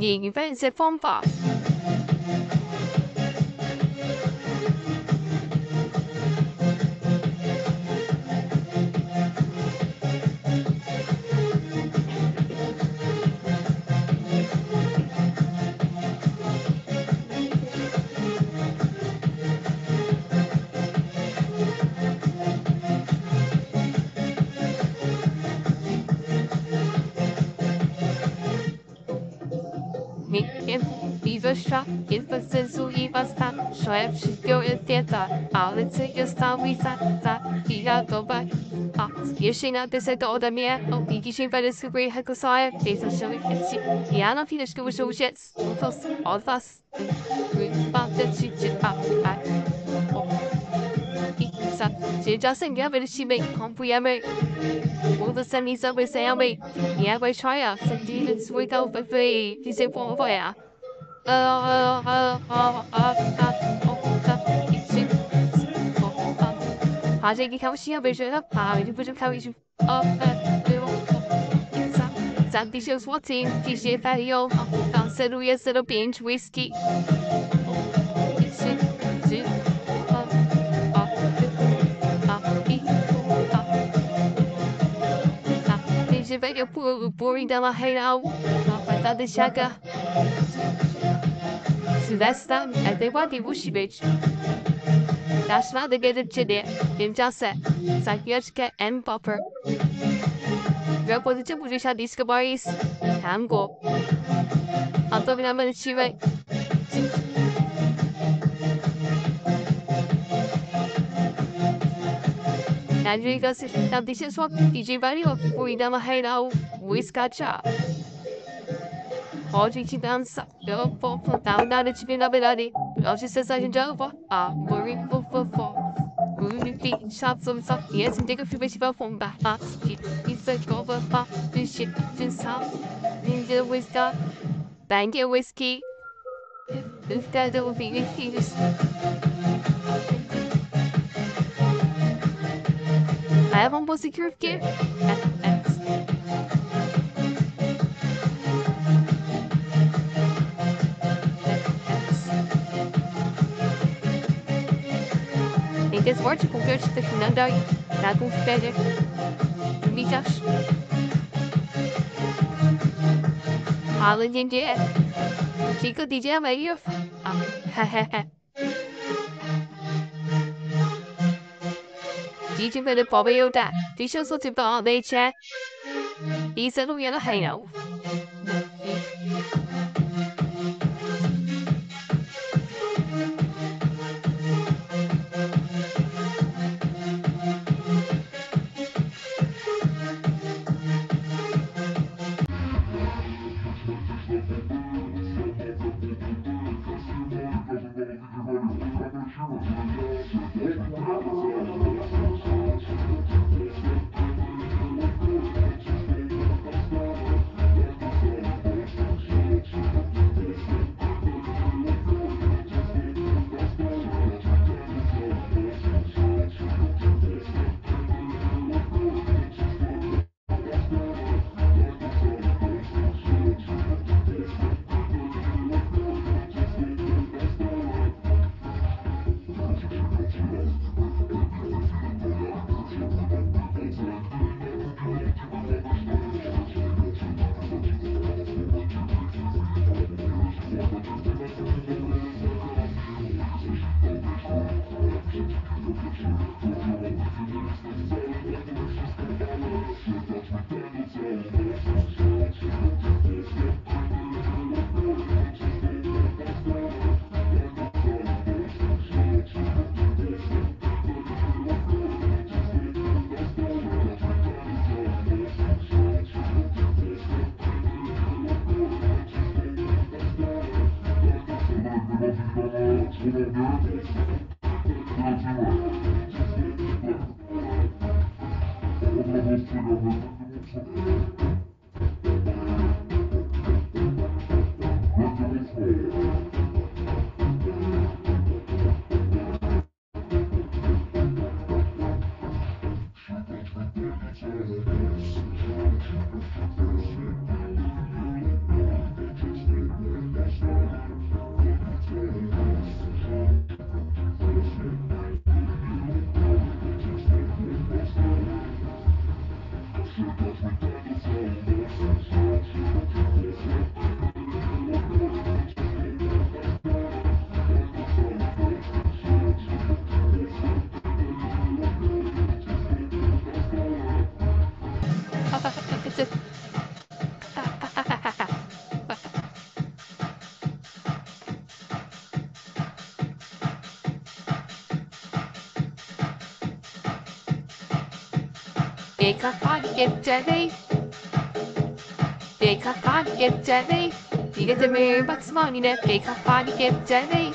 研發食方法，Vývrška, infekcezujíva stát, šlep všetkého je tieta, ale celý stavíca, tá výra doba. A většina deseto ode mě, výkyším vede skupy jako svoje, pěsa šelí věci. Já na výdečku už užec, to se od vás. Vypadne čičit a pát. Iza, čeža se mě vylišíme, kompujeme. Budu se mi zavisejme, je večoja, se dílet svůj kalbevý, ty se pomovoja. 화재기 가보시야 매주에서 밤이 부족 가위주 잔디시오 스워팅 디시에 파리오 방세로 예스로 빈치 위스키 디시에 베리오 보링 달라 헤라우 발사 데샤가 Sylwestra, adekładnie musi być. Dasz radę, kiedy czynię w tym czasie. Za chwileczkę and popper. Propozycja budżecia disco boys. Tango. A to wynamy lecimy. Nadwiga się tam tysiąc słów. DJ Vario, pójdę na hejnał. Wyskacza. Chodzi ci dansa, tam dali ci na wylali, proszę się zaśnięczowo, a buri fufufo. Górny pin, szapsom sam, jestem tego przybyciwa fomba, a ski, isekowa pa, wyszit, ten sam, ninja whisky, bankie whisky, wtedy uwili chilisz. A ja wam pozykrywkę? This word is compared to the Hinandai, Nagum Fedek, Mitash. Marlon and Jeff. Chico DJ my youth. DJ made a Bobby Yoda. DJ so to bar they chat. He's a little halo. They can't get jelly. You get the mirror box money that they can't get jelly.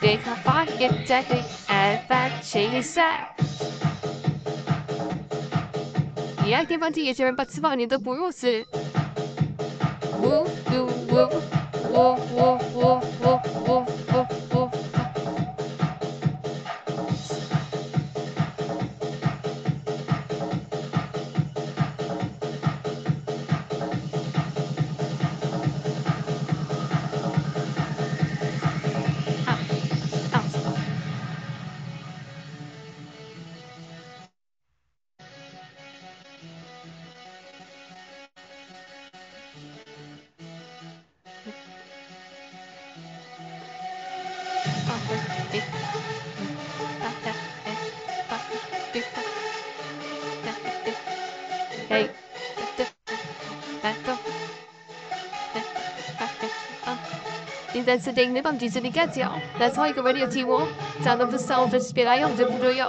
They can't get jelly, and that she's sad. The active anti-German box money the Burus. Woo, do, woo, woo, woo, woo, woo, woo, woo, woo. That's the thing about Jesus gets you. That's how you can radio T1. Sound of the sound of spirit. I am the Buddha.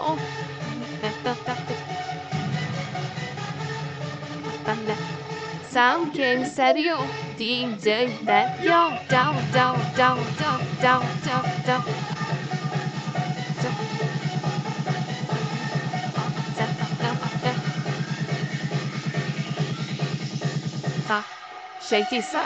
Sound came serio. DJ that yo. Down. Shake this up.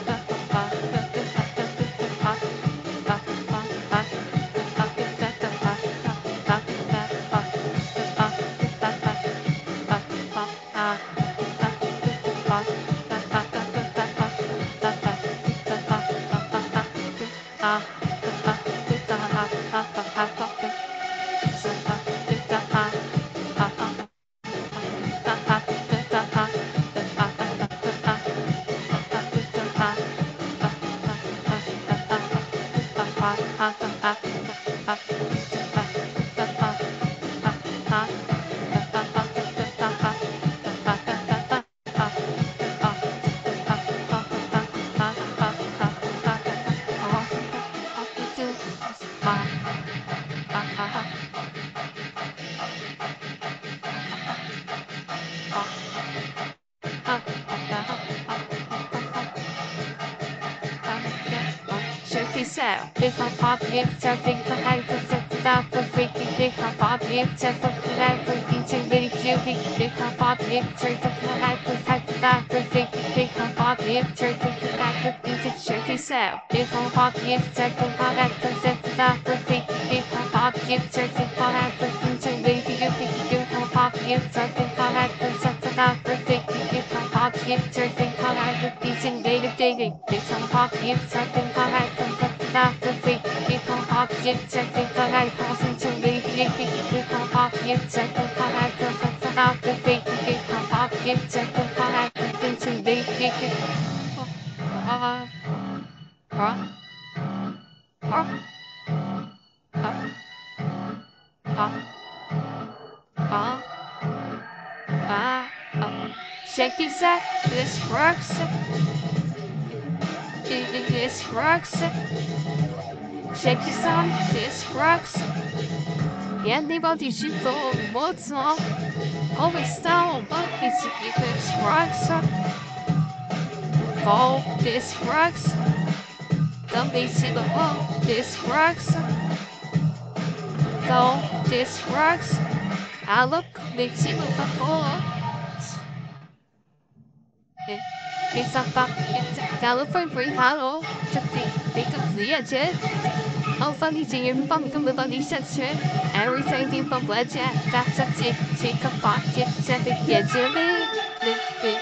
myself. If I pop hip, something behind the stuff for freaking dick, I pop hip, just up the night for eating mini cubic dick, I pop hip, straight up the night for stuff for freaking dick, I pop hip, straight up the night for eating shit myself. If I pop hip, just up the night for stuff for freaking dick, I pop hip, straight up the night for eating mini cubic dick, I pop hip, something behind the stuff for freaking dick, I pop hip, straight up the night for eating native dating dick, I pop hip, something behind the after freak, if I pop it, check it, but I pass into leave it, if I pop it, check it, but I don't have after freak, if I pop it, check it, but I don't into leave it. Check this out, this works. This rocks. Check this out. This rocks. Anybody should go what's up. Always down, but it's this rocks. Fall this rocks. Don't be see the wall. This rocks. Go this rocks. I look big see the wall. It's a fuck, it's a telephone free hello. Just think of the edge. I'll funny to you from the body section. Everything from Ledge, that's a tick, take a pocket, check it, get your big, big, big.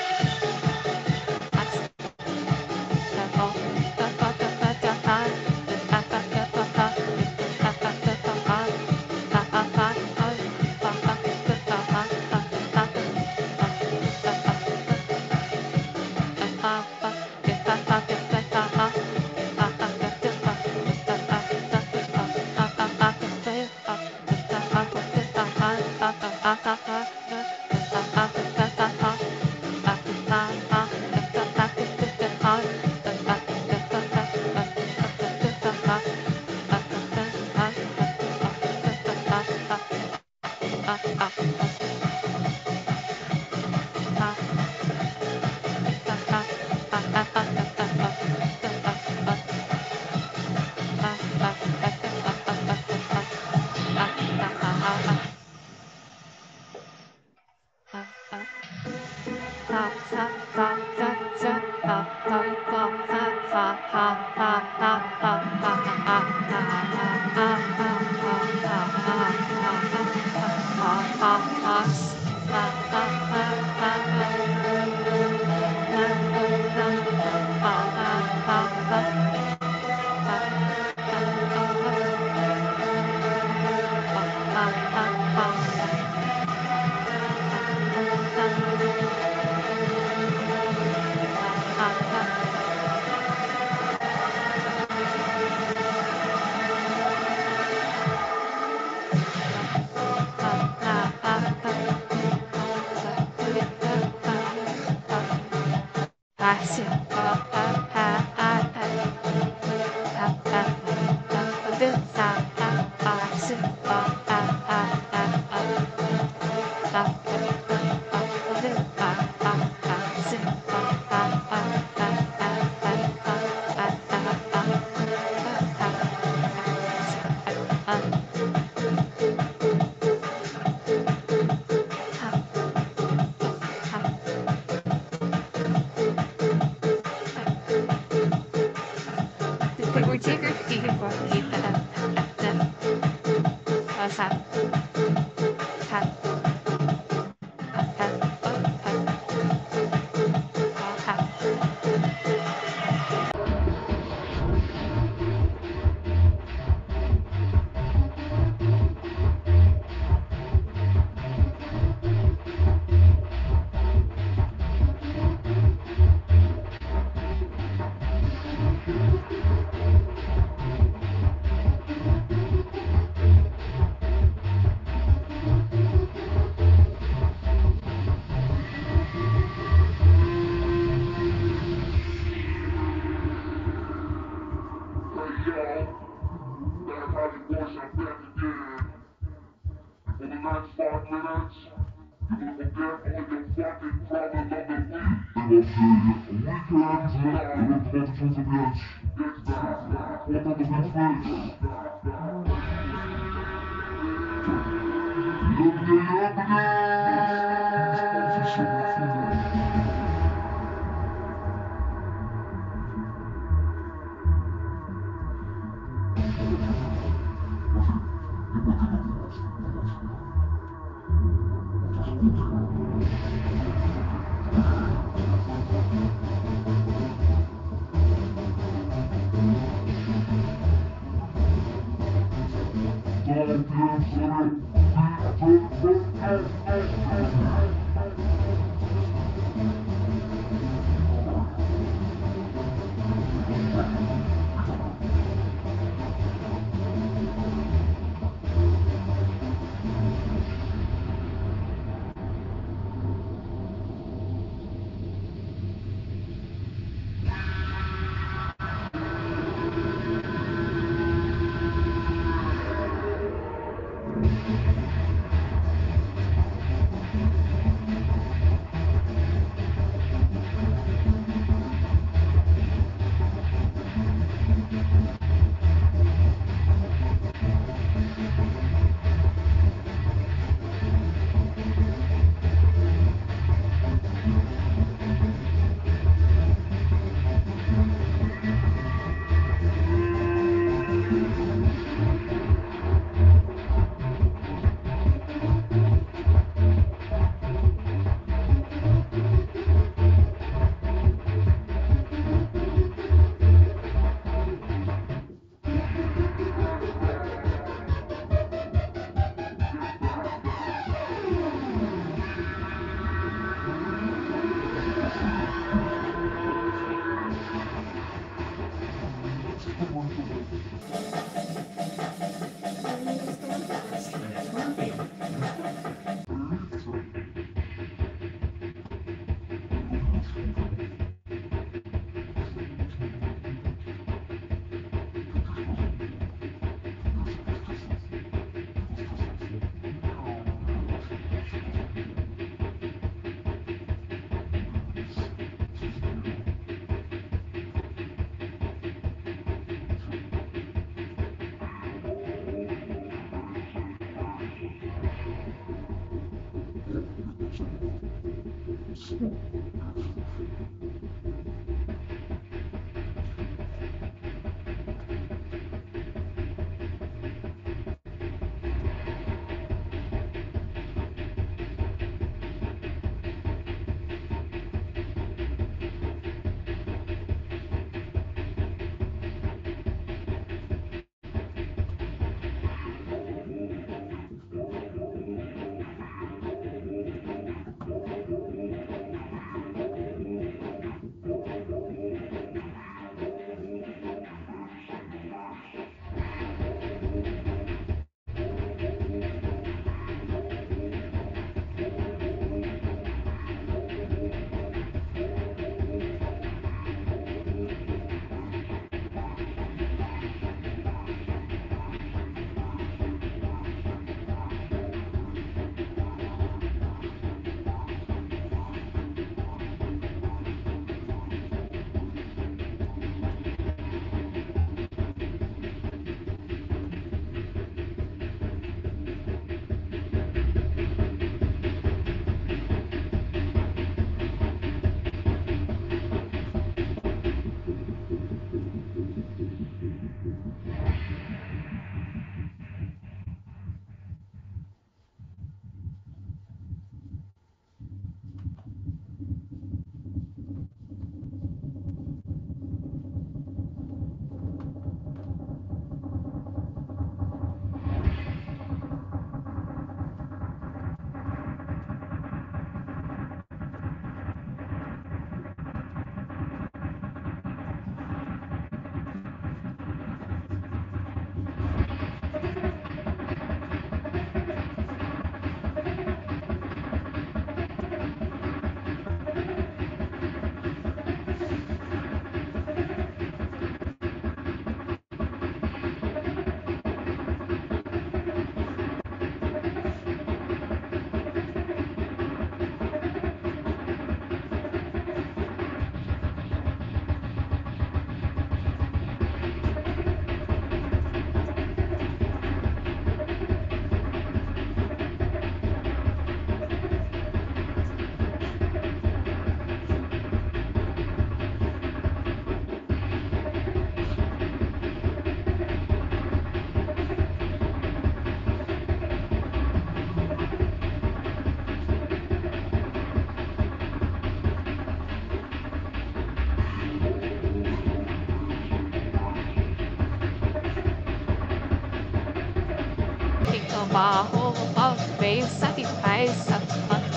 barro, volta e meia, sabe, faz sapato.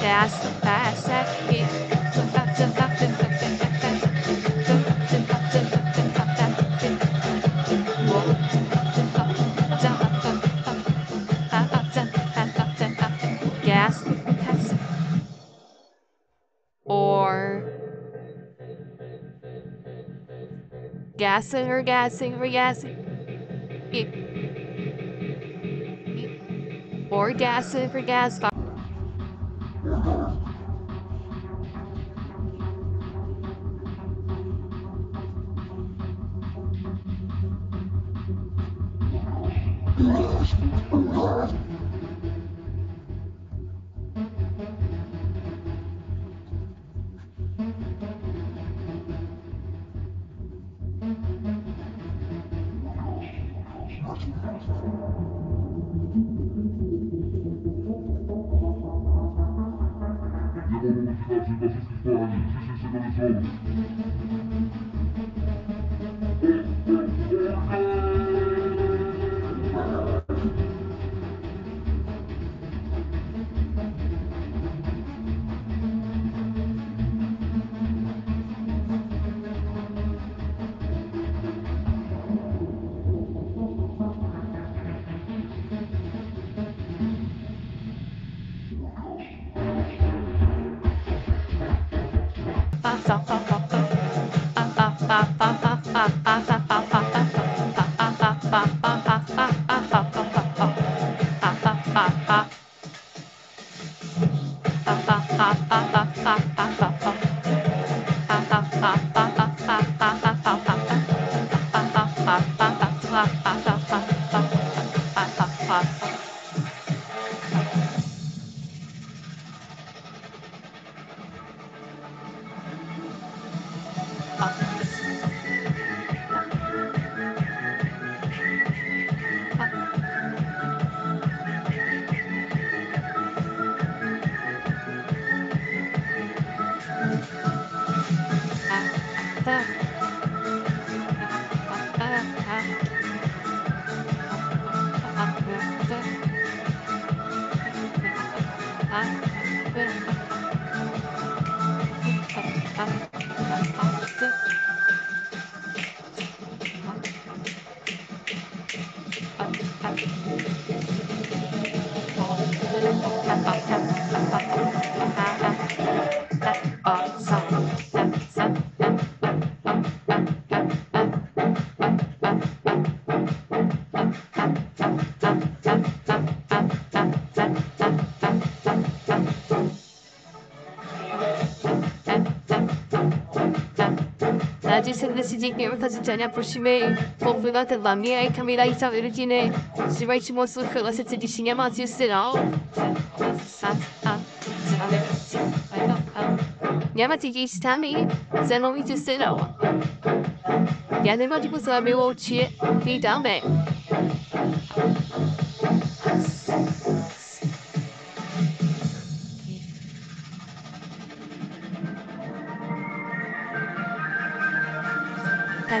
Dessa peça aqui, gassing or gassing or gassing. Or gassing for gas. Decidiklerimi taşıtacağına proşime, popüler tedlamia ve kamera isabelcine, süreç moslu kılası tedişine matiyusuna. Yamatik istemi, zenomi tüsuna. Yanıma dikusla mevoçi, vidame. My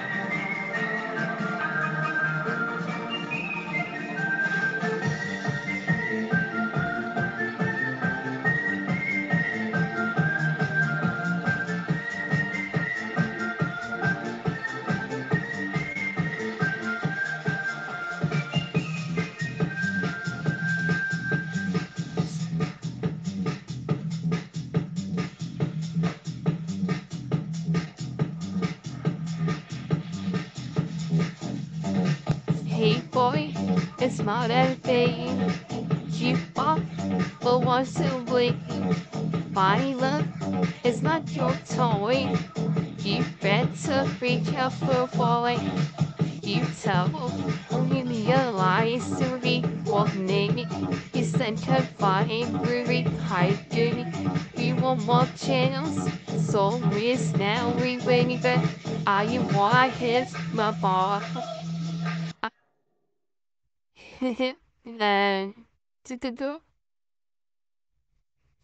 bar.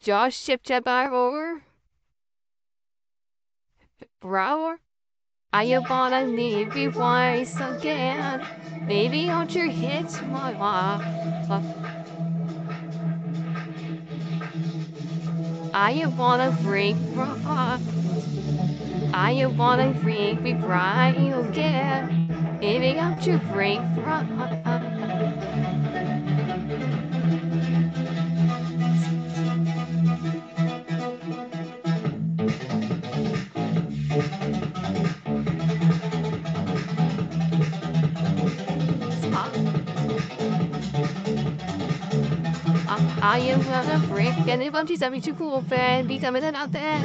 Josh Chipchabar over. Brower. I wanna need me wise again. Maybe on your hits, my love. I wanna break me cry again. Maybe I'm too break from I am gonna break and if I'm too something too cool, friend, be coming out there.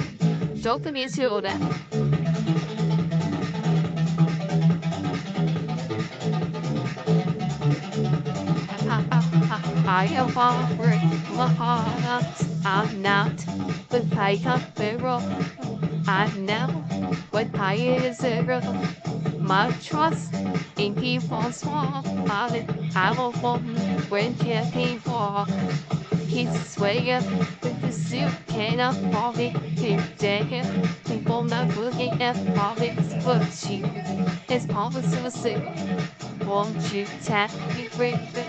Joke the music to that. I am gonna break my heart. I'm not with high comparable. I'm now with high is zero. My trust in people's small. I will form when can't pay for. He's swaying with the suit, cannot fall me. He's dead, people not looking at politics, but she is always so sick. Won't you tap me with it?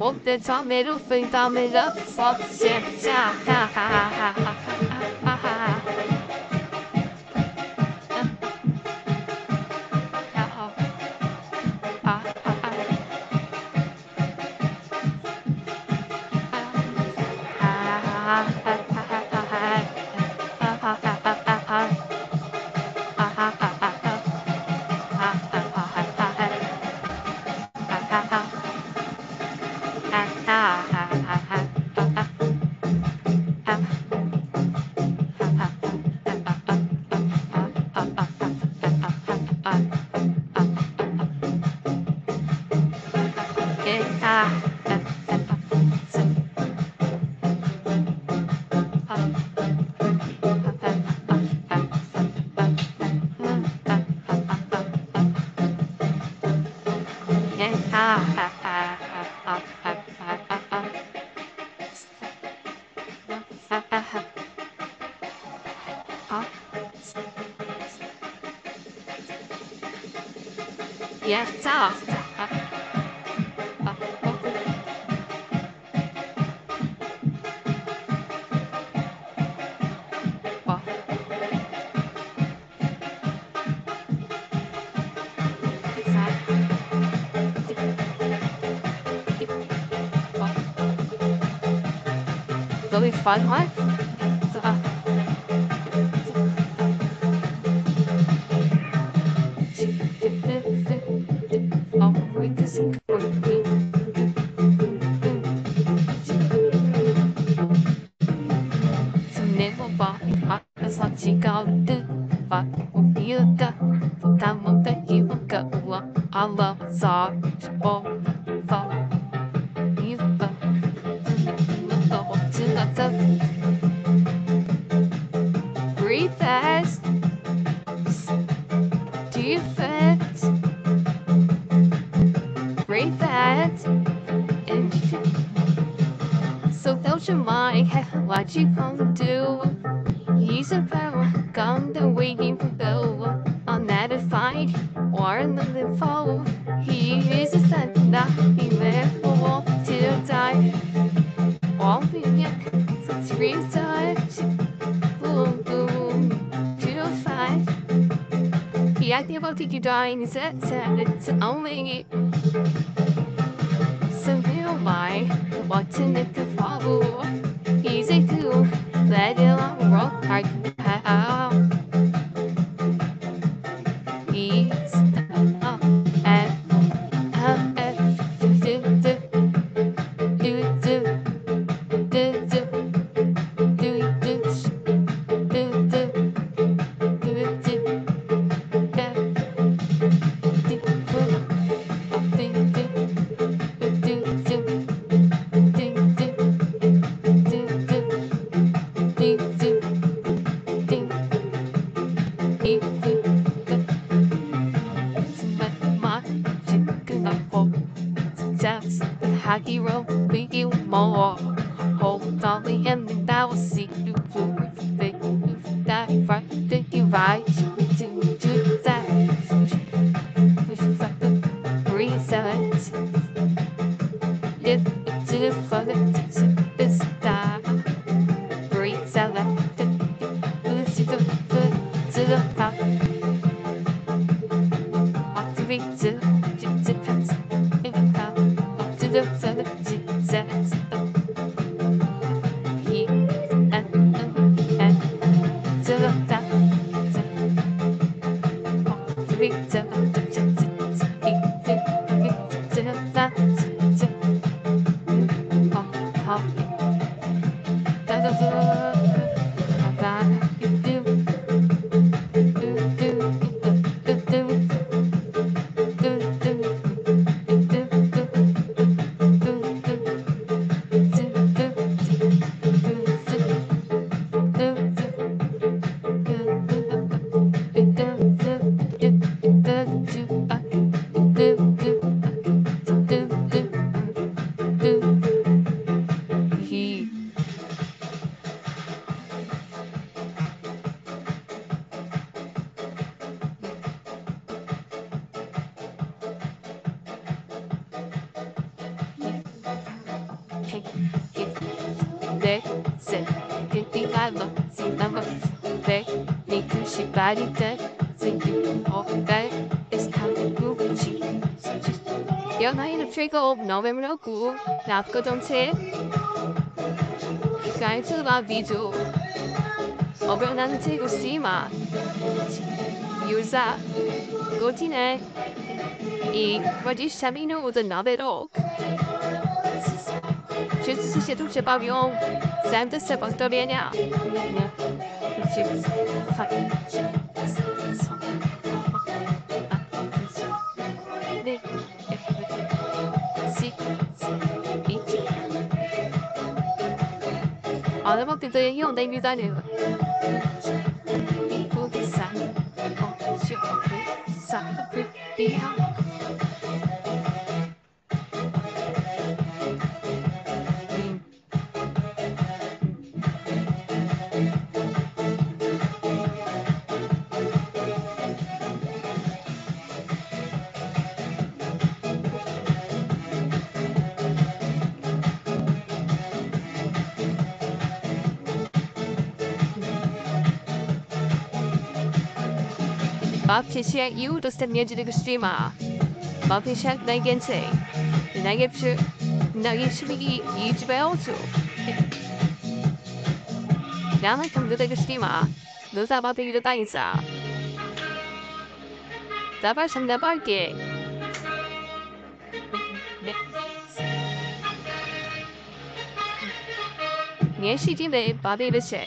Won't they tell me to think about me the fuck? Fun life? What you gonna do? Use a power gun, the waiting for though. On that a fight or another foe. He is a son, not be left for all till die. All the young, three times. Boom, boom, 205. He acted about to die and it's that sad. It's only some real lie. What's in it to follow? Easy to let it all rock hard out. Ease up and do 搭嗰種車，解出把鼻祖，我俾人知個事嘛。要咋？嗰天呢？咦，我啲產品都我真拿得到。全是些都是包用，咱都是包多邊呀。我哋對應用啲咩資料？我哋三，我哋三，邊行？Babciak i udostępnia do tego streama. Babciak najwięcej. Najlepszy liczbę osób. Damy tam do tego streama. Doza babci do tańca. Zapraszam na parkiet. Nie siedzimy, babci do się.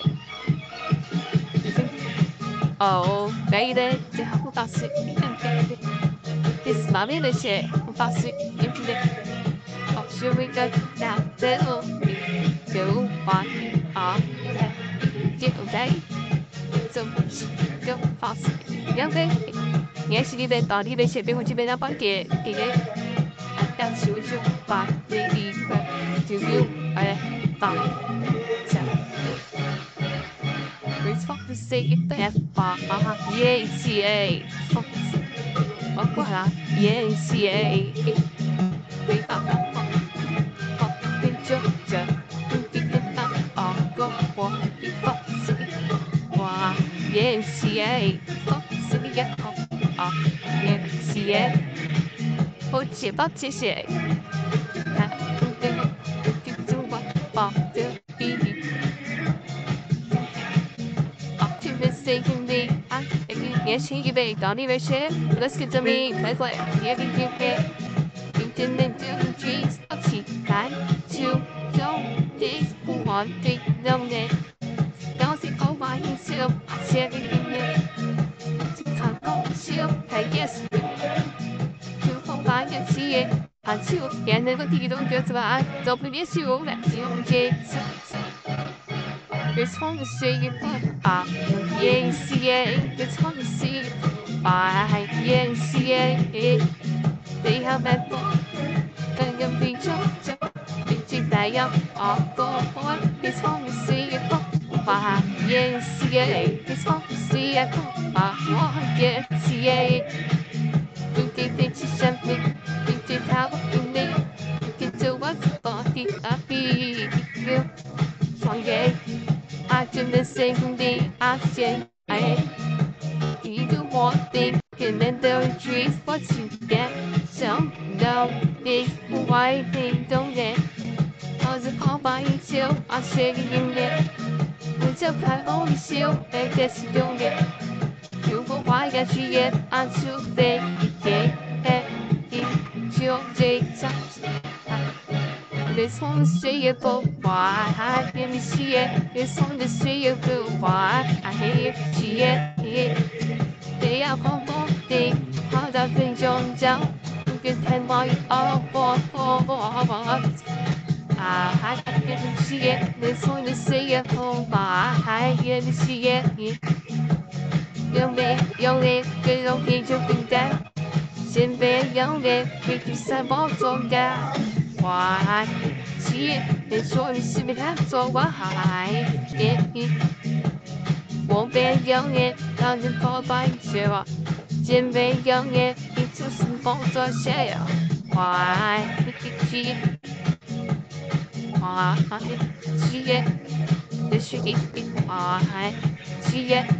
Oh, baby, the whole pass it and this mommy the shit, pass it into the option we got that little go on off day. So go pass it. Okay. Yes, you did body the shit before you been up on it. That's your body to you. I thought. It's fun to say it there. Yeah, see, eh? Yeah, see, eh? We got that fun. Pop the Georgia. We get that all go for the fox. Yeah, see, eh? Fox, we get up. Yeah, see, eh? Poche, poche, say. I'm going to do what pop the beat. Mistakenly, yes, he gave Donnie Richard. Let's get to me. Click, click, here we go. You didn't do trees. Up, she died. 2, 3, 1, 3, no, net. Don't see all my himself. I said everything yet. To come on, she'll pay yes. To hold on and see it. Until, yeah, never think you don't get by. Don't miss you over at the old gates. It's fun to see you, yeah, see it. It's fun to see you, yeah, see it. They have met fun. Can you be jump? Did you die up? Go for it. It's fun to see you, Baha, yea, CA, this one, CF, Baha, yea, CA. Do they think she sent me? Did they have a name? Did they was a body? I feel you. So, yea, I do the same thing, I say, I. Either one thing, and then there are trees, but you get some love. This why they don't get. I was called by yourself, I'm shaking in there. With your pride on yourself, I guess you don't get. You go why that you get, I'm too late. It's your day, times. This one is sayable, why? I hear me see it. This one is sayable, why? I hear you see it. They are home, they are the things on down. You can tell why you are for. I can't see it, this one is say it for my I can't see it. Young man, good old age of the dead. Sin bad young man, make you some balls on that. Why I can't see it, this one is see me have so why. One bad young man, doesn't call by zero. Sin bad young man, it's just some balls on share. Why I can't see it. She get the shake it. She get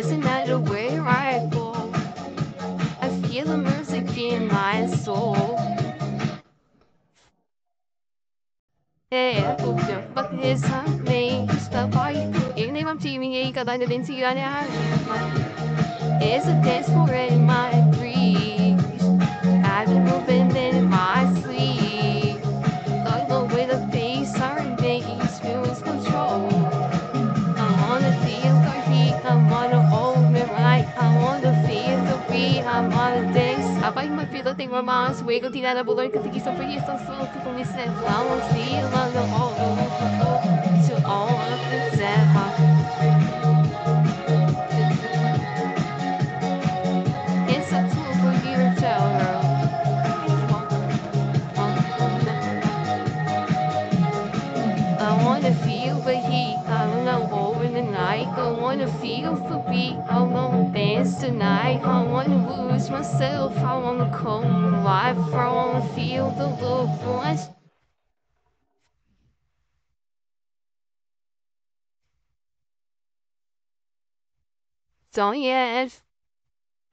doesn't matter where I go. I feel the music in my soul. Bak hesabı Mustafa. Evneyim TV'ye kadar da densi yani her It's a test for in my dreams. I've been moving in my sleep. Like the way the face are makes me lose control. I wanna feel the heat, I wanna hold me right. I wanna feel the beat, I wanna dance. I find my feet, I think my mom's way. Go tirar a bola, que tem que só foi isso, só que com isso. I wanna feel on the whole, to all of the time. I wanna feel for beat, I wanna dance tonight. I wanna lose myself, I wanna come alive. I wanna feel the love for us. So yes,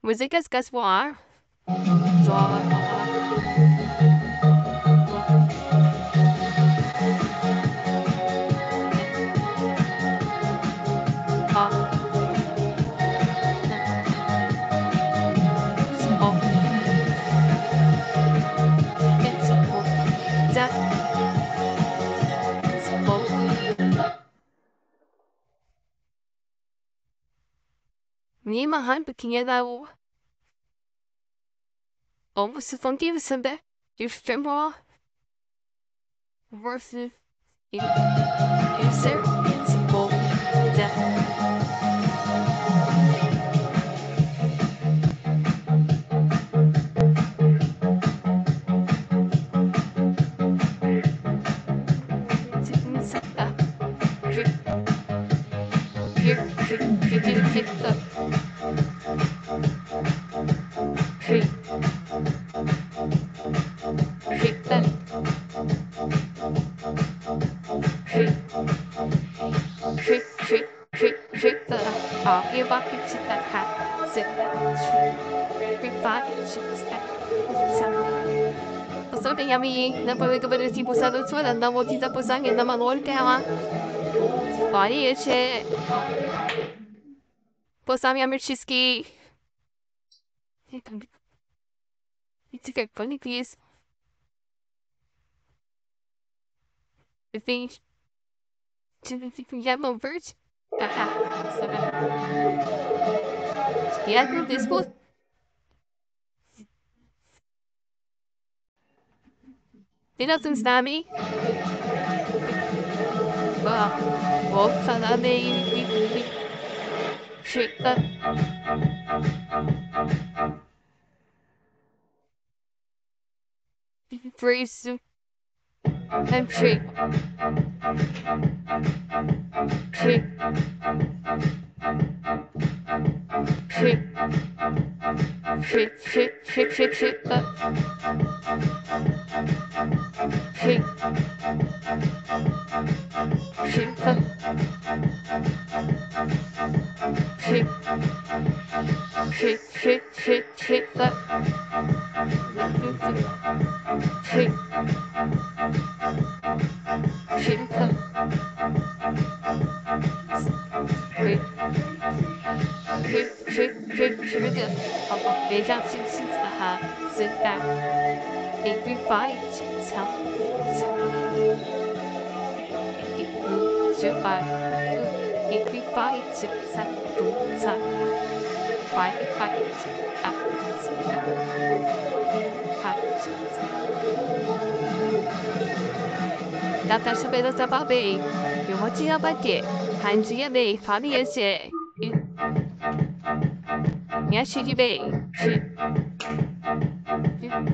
músicas casuais. Nimahan pequena da rua. Ou você não teve saber de ephemeral versus inservible death. It's okay, funny, please. I think. Yellow bird? Yeah, group this book. It doesn't stab me. Walks on a baby. Shake that. Freeze. I'm shake. Shake. Shake. Shake, shake, shake, shake, shake that. Shake. Shake that. Shake. Shake, shake, shake, shake that. Shake. Shake that. Shake. Shake, shake, shake, shake that. They got six sit back. Every fight, fight, yeah, she did it. She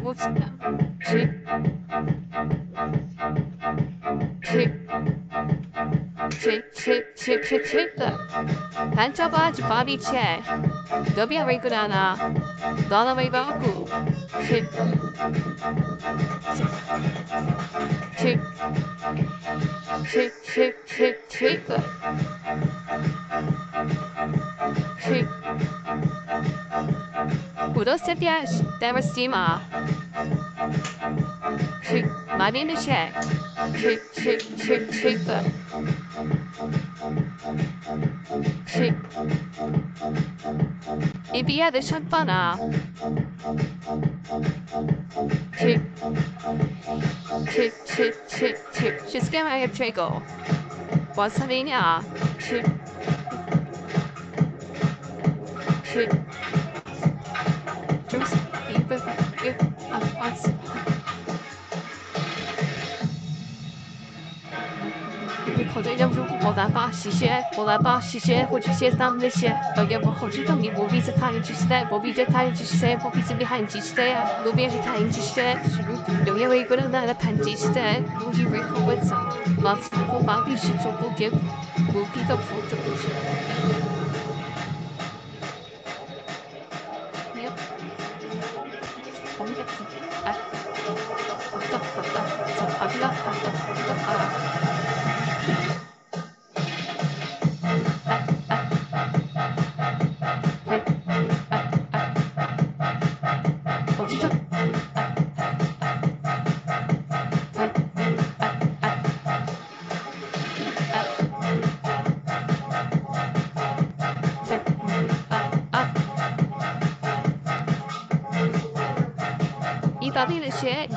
was she 去古德塞蒂埃什戴维斯马，去马林的切，去的，去伊比亚的圣巴纳，去斯堪维切戈，波斯尼亚，去。 口对人不口咱发喜些，我来吧喜些，或者些咱们这些。老爷不口吃证明，不必再他人去塞，不必再他人去塞，不必再被害人去塞。路边是他人去塞，柳叶为国人带来盘几塞，路是为口为啥？马夫不马必是做不给，不必个不做不是。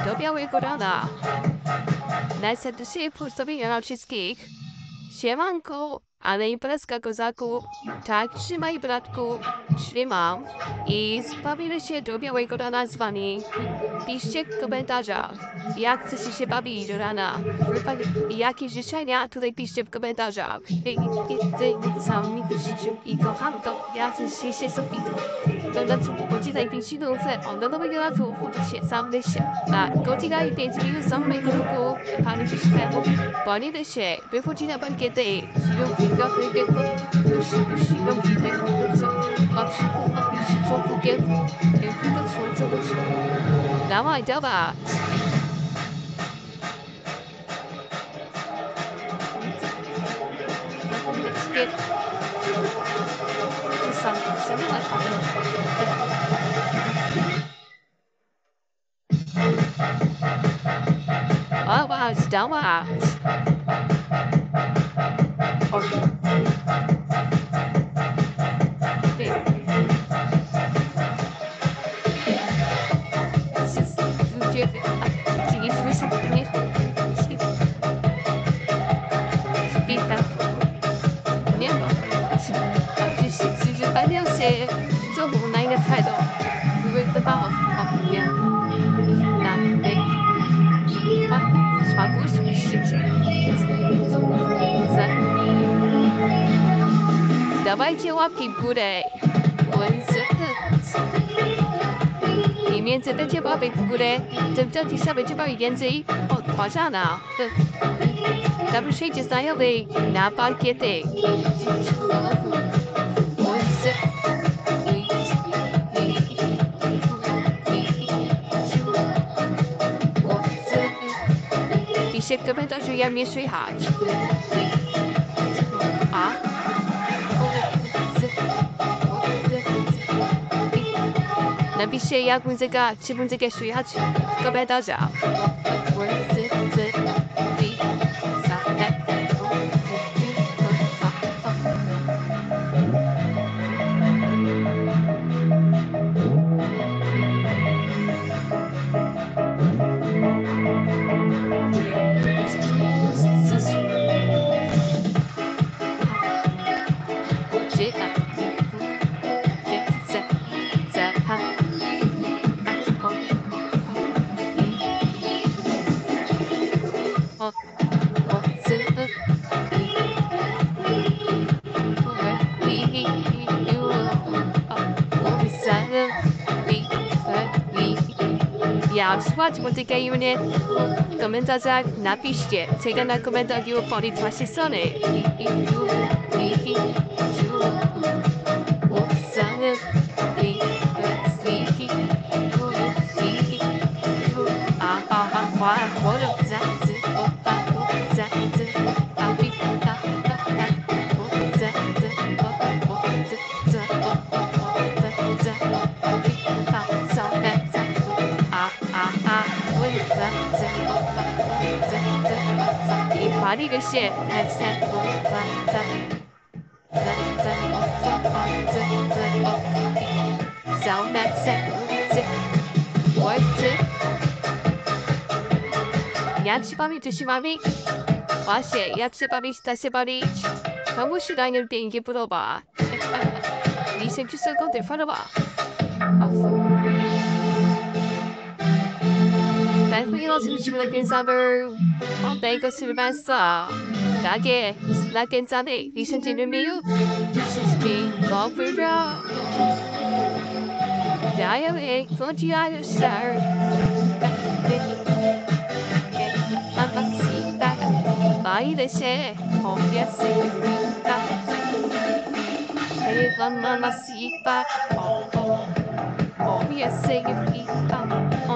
Dobia wygląda. Najserdeczniej pozdrowienia dla wszystkich. Siemanko, ale imprezka kozaku. Tak, trzymaj bratku, trzymam. I zbawimy się Dobia wygląda z wami. Piszcie w komentarzach, jak chcecie się bawić do rana. Jakie życzenia tutaj piszcie w komentarzach. I kocham to, ja chcę się sopić. Dodać godzina i 5 minut, on do nowego roku uczy się sam lesie. Na godzina i 5 minut samego roku pani się szkło. Pani lesie, wychodzi na bankiety, siłą kilka krygieków, siłą kilka krygieków, patrzy na piszczą krygieków, jak tylko słońce wyszło. Dawaj, dawaj! Oh, wow, it's done. Dawajcie łapki w górę. I między tym łapek w górę, tym trzeba będzie bawić więcej odważana. Zapraszajcie znajomych na parkiety. Piszcie w komentarzu, ja mnie słychać. A? Napiszcie, jak muzyka, czy muzykę słychać w komentarzach. Ja słuchać muzykę unit w komentarzach napiszcie, czego na komentarzu poli twarzy strony. 발이 글씨에 야치바비 두시바비 와시에 야치바비 스타시바리 가무시 다닐 때 이게 불어봐 니생 주스 건들 팔아봐 달풍이로 심심을 괜찮을 나 이거 술 봤어 나게 나 괜찮네 니생 지는 미유 스피 러브라 나의 손지 아저씨들 I the share of Mamacita, oh,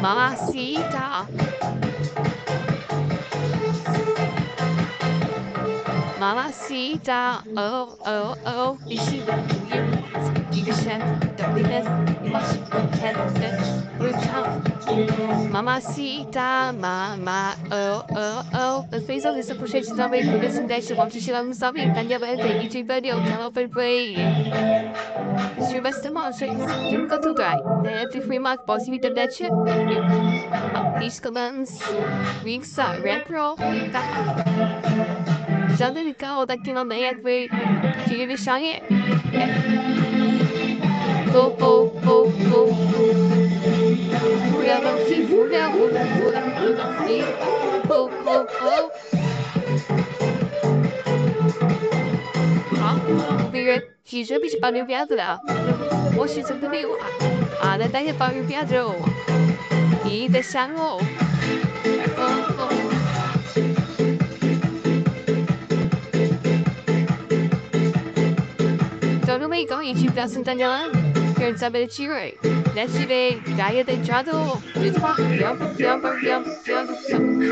Mamacita, Mamacita, oh, oh, oh, is she going to give you a chance? Don't be less, you must pretend that we're drunk. Mamacita, mama, oh, oh, oh. The face of this appreciation is not made for this and that she wants to share on something. And you have anything, each video can open play. She must demonstrate you got to die. Then if we mark positive that shit, these commands wings are retro. Something to go that cannot make way to give a shiny. Go, go, go, go. We are not people now. Go, go, go. She should be about your piazza. What she's up to do? I don't think about your piazza. Eat the shango. Don't know me going to Plaza Daniela. Here it's a bit of cheering. Let's see the diet and traddle. It's hot. Yump, yump, yump, yump, yump.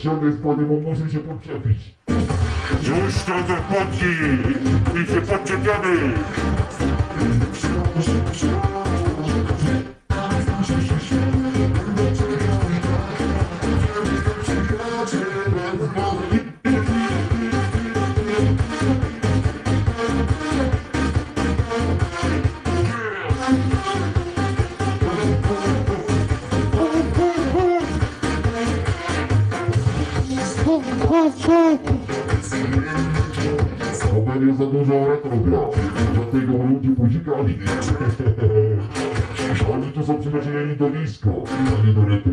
Ciągle spady, bo muszę się podczepić. Już to zapłaci i się podczepiamy. Obecnie za dużo retrogra, dlatego ludzie uciekali. Oni tu są przyjacieleni do disco, a nie do retro.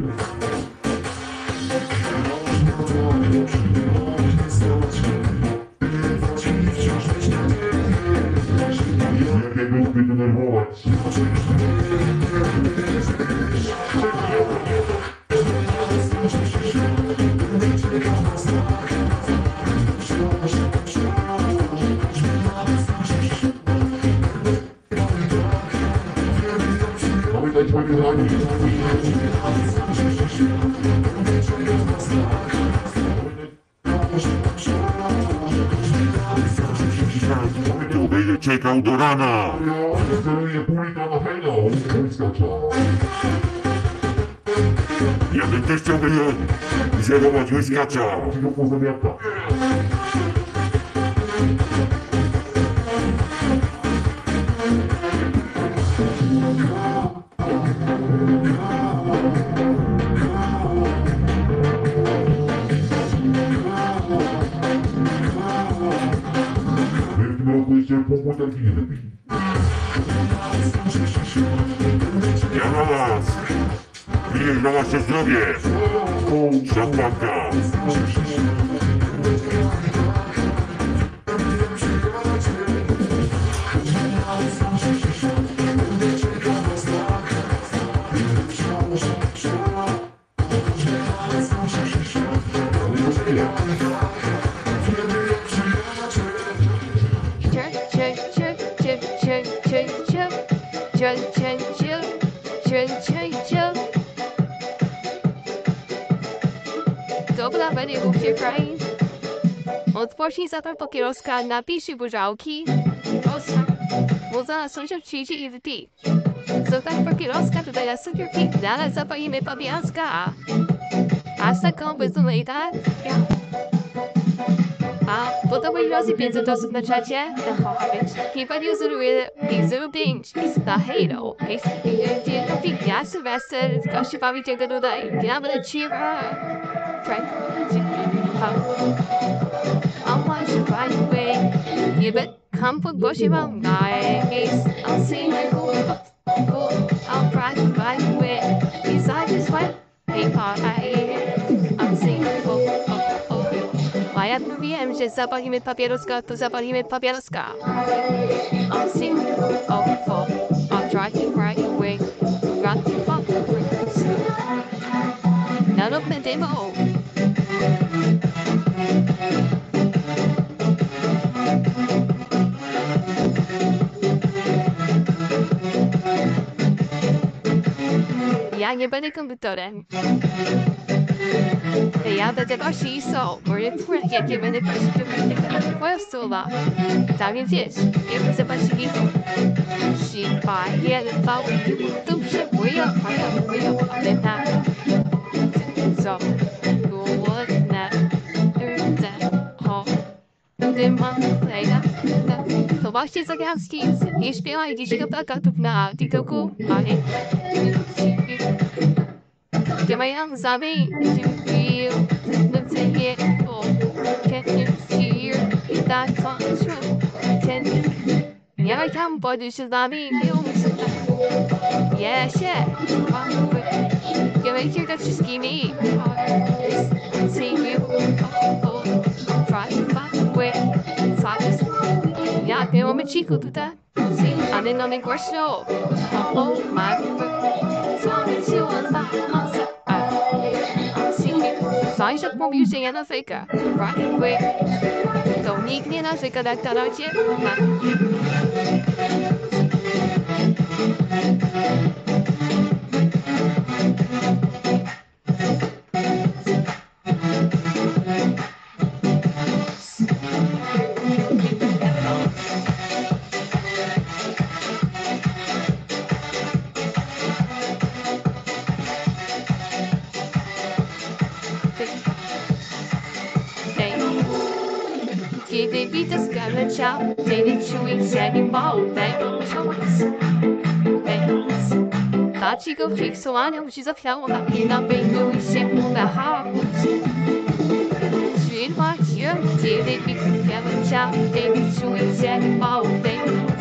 Jak ja byłby denerwować? Czekał do rana. Ja bym też chciał zerować łyskacza. Ja na was! Niech na wasze zdrowie! Szatłanka! Dobra, weniwówcie krain. Odpocznij zatem po kierowska, napisz burzałki. Woda na sąsiad przyjdzie i wypij. Zatem po kierowska tutaj na cukierki, dalej zapalimy papiaska. A z taką bezdomnej tak? A podobnie razy 500 osób na czacie? Chyba nie uzuruje i zrobić z hejdą. Ja Sylwester, gości bawi cię do tutaj. Diable Cheera. Nie będę kampu gości wam daje. I'll see my go. I'll drive by the way. Is I just white paper? I'll see my go. A ja mówiłem, że zapalimy papieroska, to zapalimy papieroska. I'll see my go. I'll drive right away. Got the fuck with. Now open demo. Ja nie będę komputerem. Ja będę wasi są. Moje twórki, jakie będę prosić, twoja stola. Tam jest jest. Ja będę wasi widzą. Sipa, jeden, dwa, tu przebuję, a ja tam. Co? Głodne. Rudze. Ho. Dyma. Lejda. To właśnie zagrabski. Nie śpiewaj dziś do plakatów na TikToku. Can I have some aid to feel them to get full? Can you see that function? Can you come for the salami? Yeah, shit. Can I hear that she's gimme? See you. Try to find where it's obvious. Yeah, I feel I'm a chico to that. See, I'm in on a question. Oh, my God. Znajdź po musieniu na fejka. To nikt nie narzeka na kanacie. They beat us, got a chop. They did chewing, sagging ball. They don't show us. That she go fix so I know she's a flower. In a big doing simple the house. She walk here. They beat us, got a chop. They did chewing, sagging ball. They don't.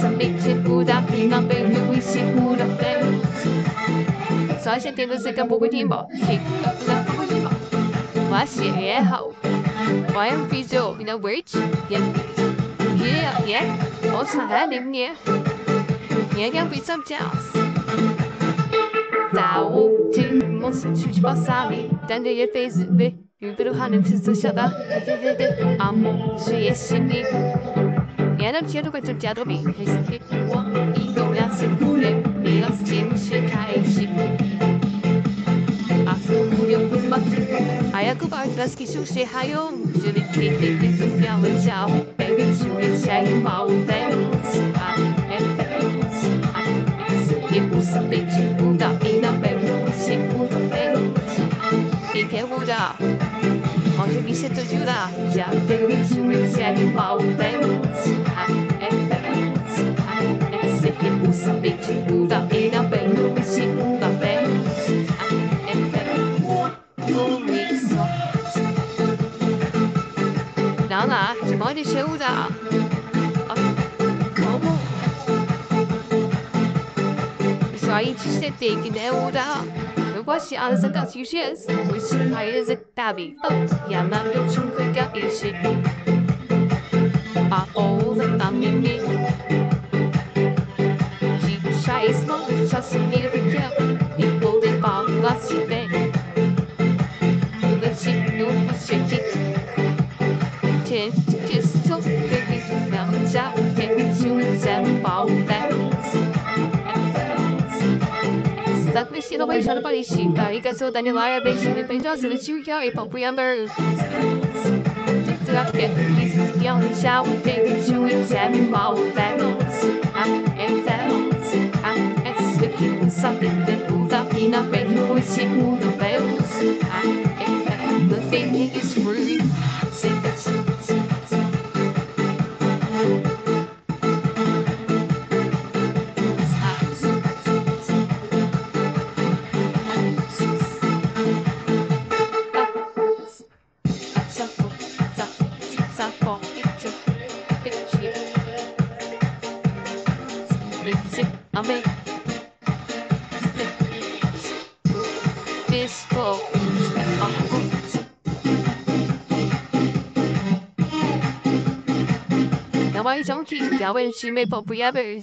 Submit it, put up in a big doing simple the house. So I said, there's a couple of timber. Właśnie jechał. Moją widzą na wyrcz? Nie. Odsłuchali mnie. Nie miał być sam czas. Cały dzień muszę czuć pasami. Tędy je fejzby. Wyruchanym przez sąsiada. A może jeszcze nie. Jeden cię do końca robi. Patrasky susiehają, czyli klikniętych białych ciał. Więc się małdęc, a mędęc, a nie pustyć uda i na pewno się udęc, a nie uda. Może mi się to dziura, ja więc się małdęc, a mędęc, a nie pustyć uda i na pewno się udęc, a Lala, czy może się uda? Komu? Wysłaliście się tej nie uda? No właśnie, ale zakaz już jest. Wysłuchaj język Dawi. Ja mam ciągle język. A ołówek na mnie nie. Dzisiaj jest mało czasu nie wykiał. I podoba was i ten. Lecz już się Just so big, thumbs up, getting shoes and ball dance. Tak myślę, że szanowaliście, a i gazu Daniela, byśmy pędzili wyciągał i popujemy. Tak, jest biały ciał, getting shoes and ball dance. And dance, and swimming something that pulls up in a big voice, it pulls the bells. And the thing is free. Why don't you go and she may pop the others?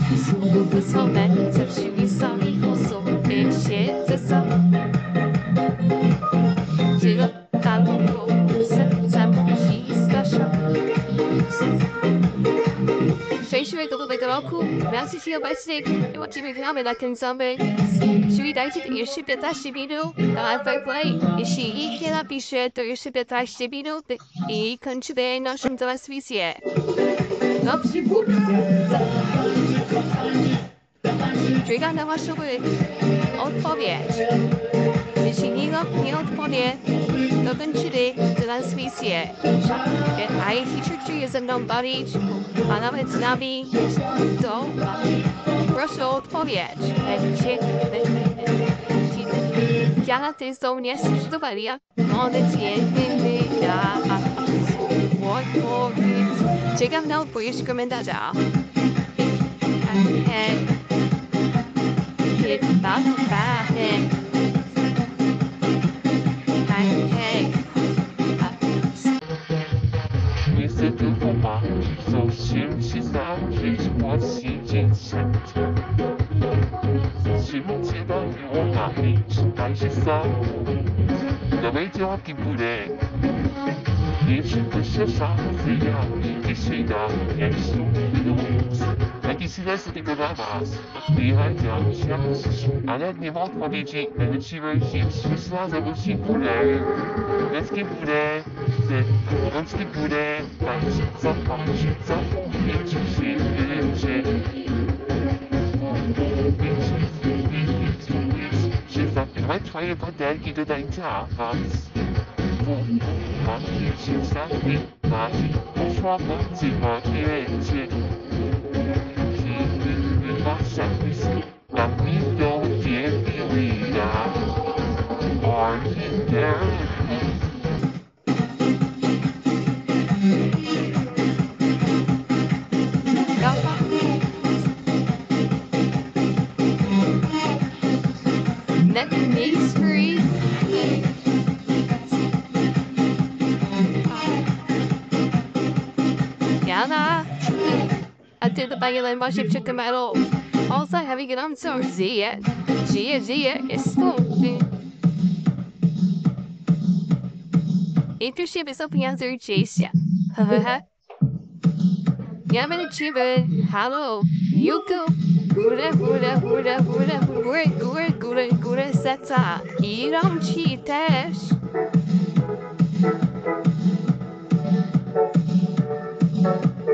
So this whole man so she is sorry for so big shit to some she got go she's special She should go like a roku Merci she by sick and what she make now like in zombie Czyli dajcie jeszcze 15 minut na replay. Jeśli ich nie napiszę, to jeszcze 15 minut i kończymy naszą transmisję. Dobrze, czekam na waszą odpowiedź. Jeśli nikt nie odpowie, to kończymy transmisję. A jeśli chcecie ze mną bawić, a nawet z nami, to proszę o odpowiedź. Ja na tej stronie studiowałem. Koniec jednego, odpowiedź. Czekam na odpowiedź komentarza. Niestety chłopaki chcą się znaleźć płacki dzień sępty. Trzymaj się do niego na nic, daj się sam. Dawajcie łapki w górę. Nie szybko się szafia, nigdy się da, jak szum Taki silniejszy tylko dla was. Wyjechajcie na świat, ale nie ma odpowiedzi. Lecimy się przyszła za gości górę. Leckie górę, leckie górę. Zapomnij, zapomnij się, wyleczy. Zapiewaj twoje pandelki do tańca. Matki się sami, matki poszła mocy, matki leczy. Wasza myśl, a mi to wielbiła. Are you there? Let me scream. Yana, I did the Bagelin Worship Chicken Metal. Also, having it on so Zia is slow. Internship is open as a chase. Haha. Yaman achievement. Hello, Yuko. Gure, gure, gure, gure, gure, gure, gure, gure, seta. I rąci też.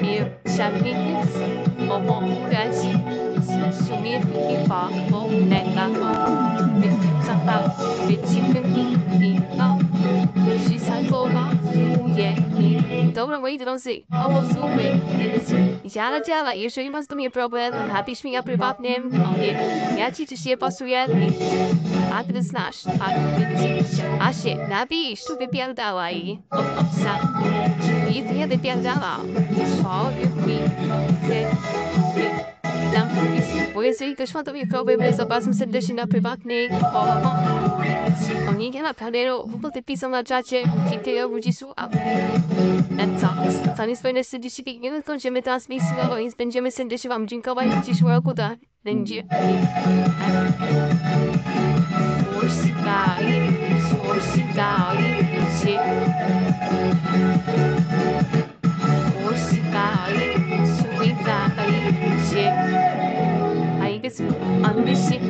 i szamnic pomogać sumie i pa neta zapał wycinkiem i pa się salwowuje. Dobra moi drodzy, owo słuchaj. Działa, działa. Jeżeli masz do mnie problem, napisz mi na prywatnym. Ja ci czy się pasuje. A ty znasz. A się napisz, tu wypierdalaj. Nic nie wypierdala. Bo jeżeli ktoś ma do mnie problem, zobaczmy serdecznie na prywatnej. Oni nie naprawdę w ogóle piszą na czacie. Dziękuję rodzicu. Sami swoje serdecznie pięknie kończymy transmisję, więc będziemy serdecznie wam dziękować w przyszłym roku. To będzie... Dziękuję bardzo i serdecznie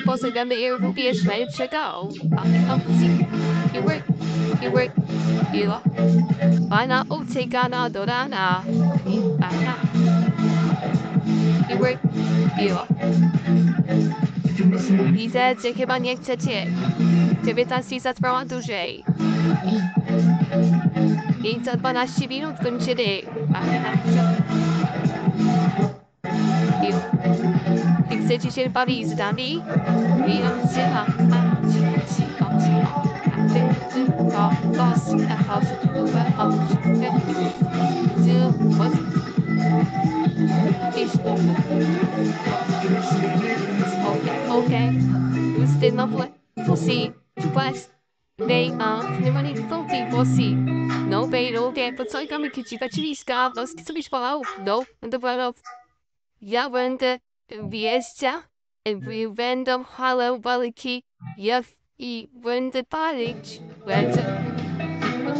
pozdrawiamy i również najlepszego. Pana uciekana do rana. Widzę, że chyba nie chcecie. 19 zatrwała dłużej. I za 12 minut kończyli. I chcecie się bawić z nami? Okay. Who's the lovely? Pussy. Twice. They are. Nie ma nic tutaj, pussy. No, bejdą, nie, pod sojkami kiczyta czyliska. No, z sobie szpalał. No, dobra, ja będę wjeździa i będę halał walki, jak i będę palić.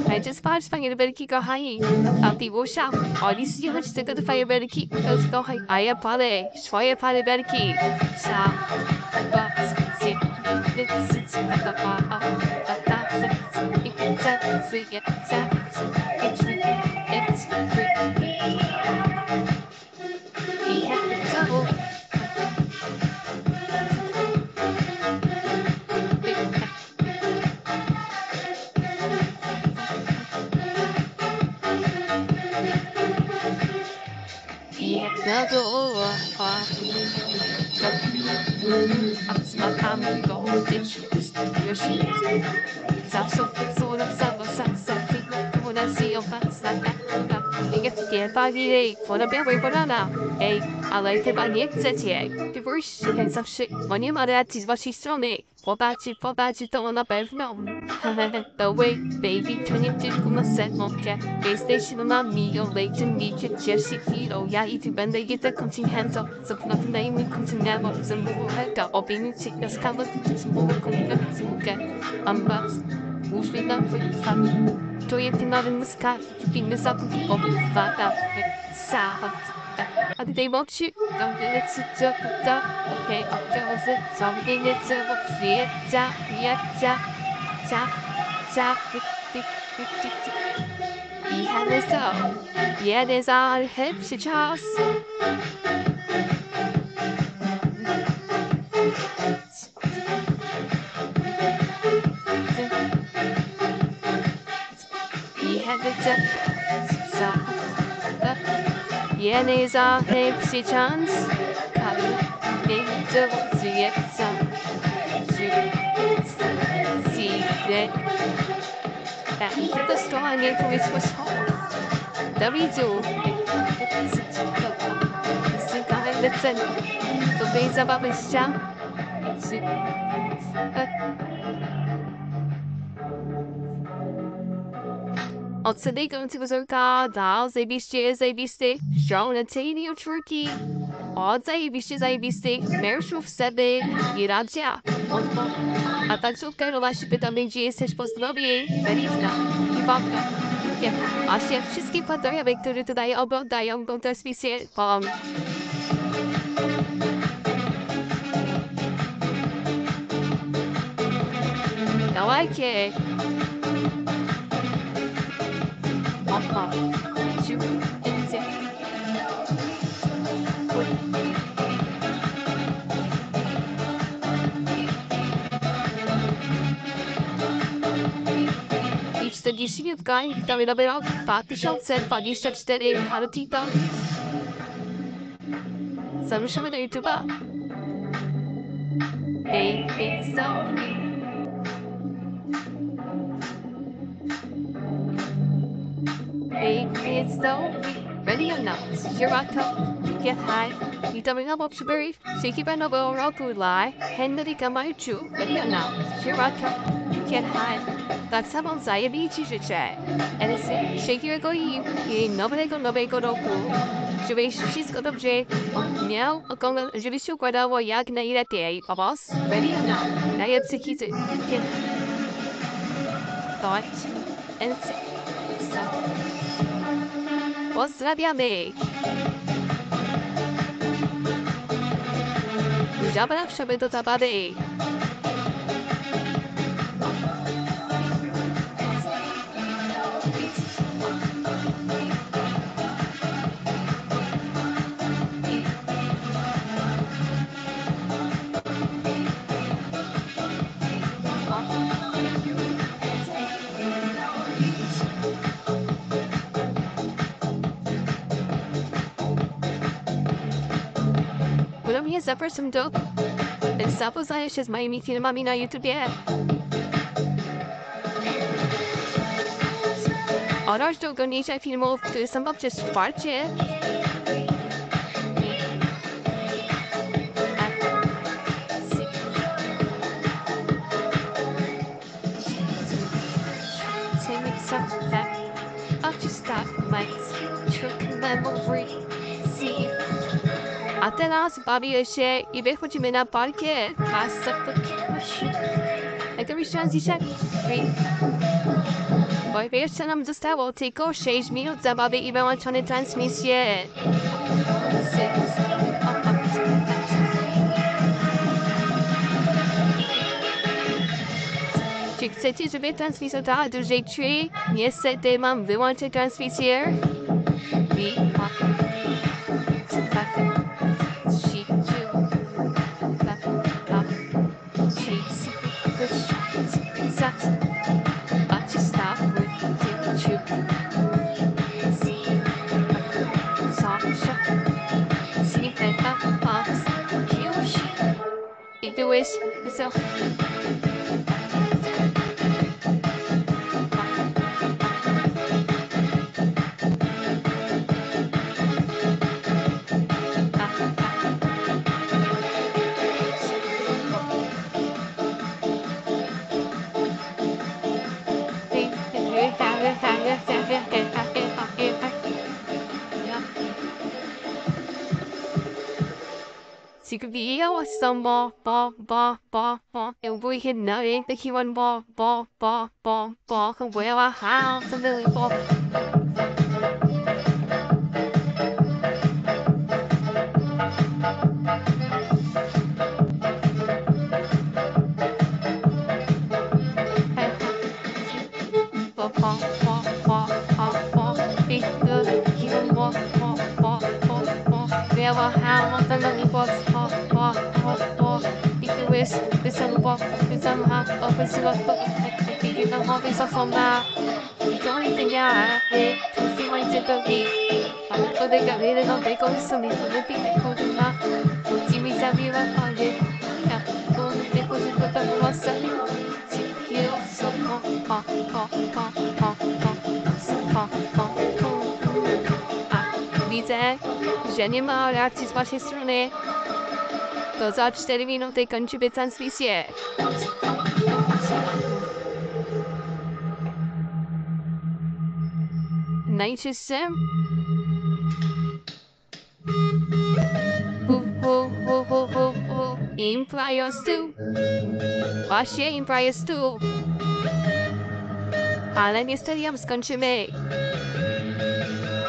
Będę spać fajerwerki, kochani. A ty łusza, oni słuchać tylko do fajerwerki. Kochaj, a ja palę swoje fajerwerki. Hey. ale chyba nie chcecie. Wójś jak zawsze, no nie ma racji z waszej strony. Chłopacy, to na pewno. The way, baby, to nie tylko na setnocie. Jesteście nami, olejczynicie, cieszy chwilą. Ja i ty będę jeden kontynentem, zapewne kontynentem. Zamówiłego opiniucie, jaskawa, zamówiłego komunikację. Ambas, uśmiech na twoich sami. To jedyny nawet muskar, winny zakupi obywata. Sahat. A tutaj mączy, dobrze, co to, okej, okej, co mnie nie trzeba przyjeżdża, I mamy to, jeden za lepszy czas. I mamy to, Jen jest a lepszy czas, Karol, nie widzę, co jest sam. To stoła nie powiedzmy słowa. Dawidu, znikamy w celu. To byli zabawy z ciał. Od tego zorka dał zajebiście, show na tajnej uczórki. Od zajebiście, merszu w sobie i radia. A także w Karola się pytamy, gdzie jesteś po zdrowiu, Berizna, Kiwapka, a się wszystkie patrojowie, które tutaj oglądają tą transmisję, dawajcie! Mama, ciu, idzie. I 40 minutka, witamy nowy rok 2024, Halo Tito. Zapraszamy do YouTube'a. Baby, sorry. It's though, ready or not, Jirato, get high, you tell me no more berry, shake it by no more roku lie, hand that it come by you, ready or not, Jirato, get high, that's how on Zayabichi should chat, and it's it, shake your go you, you nobody go nobody go roku. Żeby wszystko dobrze miał, żeby się układało jak najlepiej, a was, ready or not, najlepszy hit, get thought, and it's it. Pozdrawiamy! Zapraszamy do zabawy! Zapraszam do zapoznania się z moimi filmami na YouTubie. Oraz do oglądnięcia filmów, które są poprzez wsparcie. A teraz bawię się i wychodzimy na parkiet. Bo jeszcze nam zostało tylko 6 minut zabawy i wyłączone transmisje. Czy chcecie, żeby transmisja dała dłużej? Niestety mam wyłączyć transmisję. So Ženěma reakcí z vaší strany. To za 4 minuty končí bytenství svět. Najčistě. Empire stůl. Vaše Empire stůl. Ale nestejím skončíme.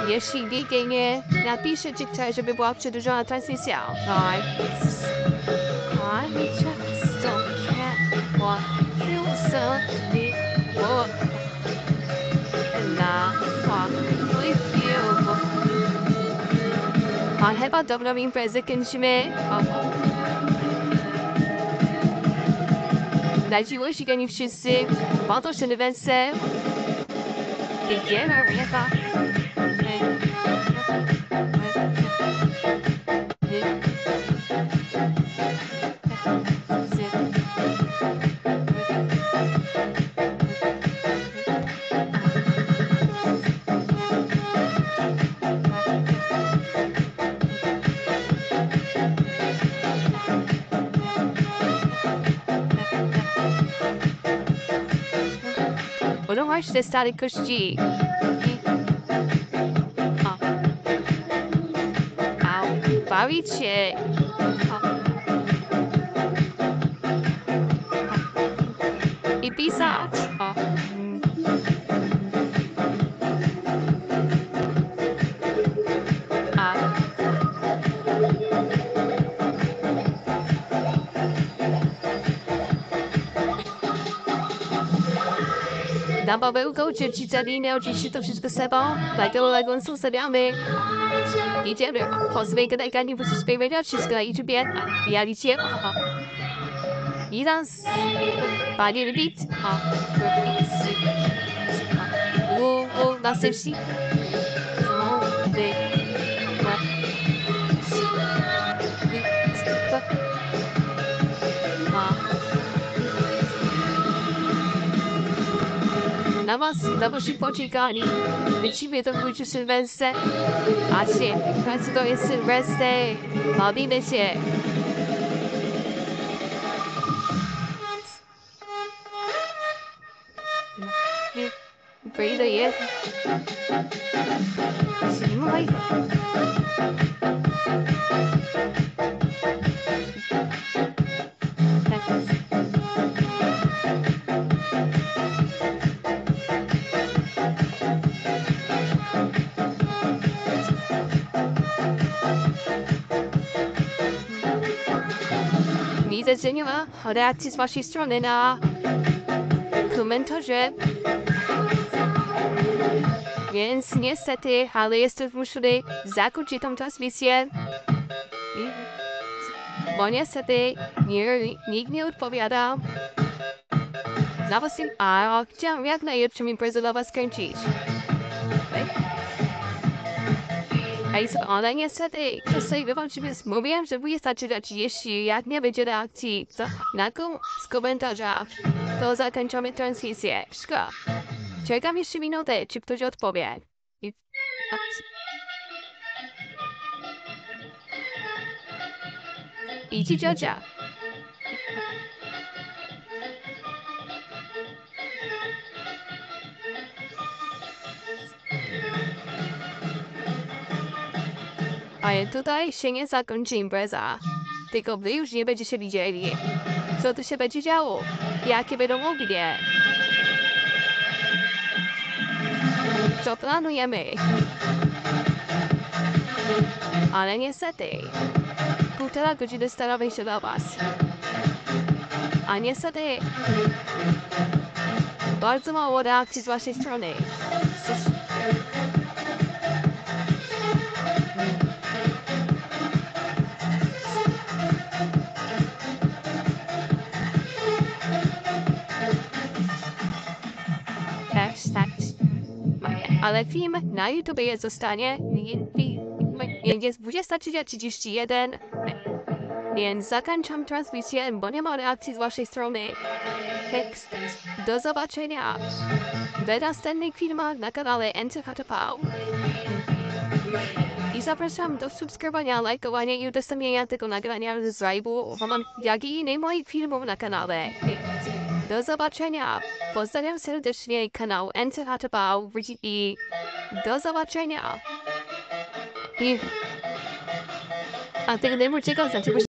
Jeśli biegnie, napiszę ci ktoś, żeby była przedłużona transmisja. A chyba dobrą imprezę kończymy. Na dziwo się goni wszyscy. Bardzo się nie węsę. Biegniemy, ze staré koští. A baví tě. I písat. Na bavelkou čerčitelí neočiští to všechno sebou, letělo legonsu sedami. Jdeme, pozvějte také nebudu zpěvat všechno na YouTube a vyjadíte. Jdeme, pádě líbit. Na srdci. Na vás, na vaši počíkání. Větším je to vůči Silvence. A tě, konec to je Silvence. Malbíme tě. Prý to je. Snímaj. Zdeněma reakci z vaší strany na komentáře. Więc niestety, ale jestem musieli zakończyć tą transmisję. Bo niestety nikt nie odpowiada. Na was a chciałam jak najlepszą imprezę dla was skończyć. Ale niestety, to sobie wyłączymy. Mówiłem, że wystarczy dać, jeśli jak nie będzie reakcji na komentarzach, to zakończamy transmisję. Szkoda. Czekam jeszcze minutę, czy ktoś odpowie. Idź, Georgia. A tutaj się nie zakończy impreza. tylko wy już nie będziecie widzieli, co tu się będzie działo, jakie będą ognie, co planujemy. Ale niestety, półtora godziny stanowi się do was. A niestety, bardzo mało reakcji z waszej strony. Ale film na YouTube jest zostanie jest 23:31, więc zakończam transmisję, bo nie ma reakcji z waszej strony. Tekst. Do zobaczenia w następnych filmach na kanale NCHTV. I zapraszam do subskrybowania, lajkowania i udostępnienia tego nagrania z Rajbu, jak i innych moich filmów na kanale. Do zobaczenia! Pozdrawiam serdecznie kanał NCHTV i do zobaczenia! A ty nie musisz go znać.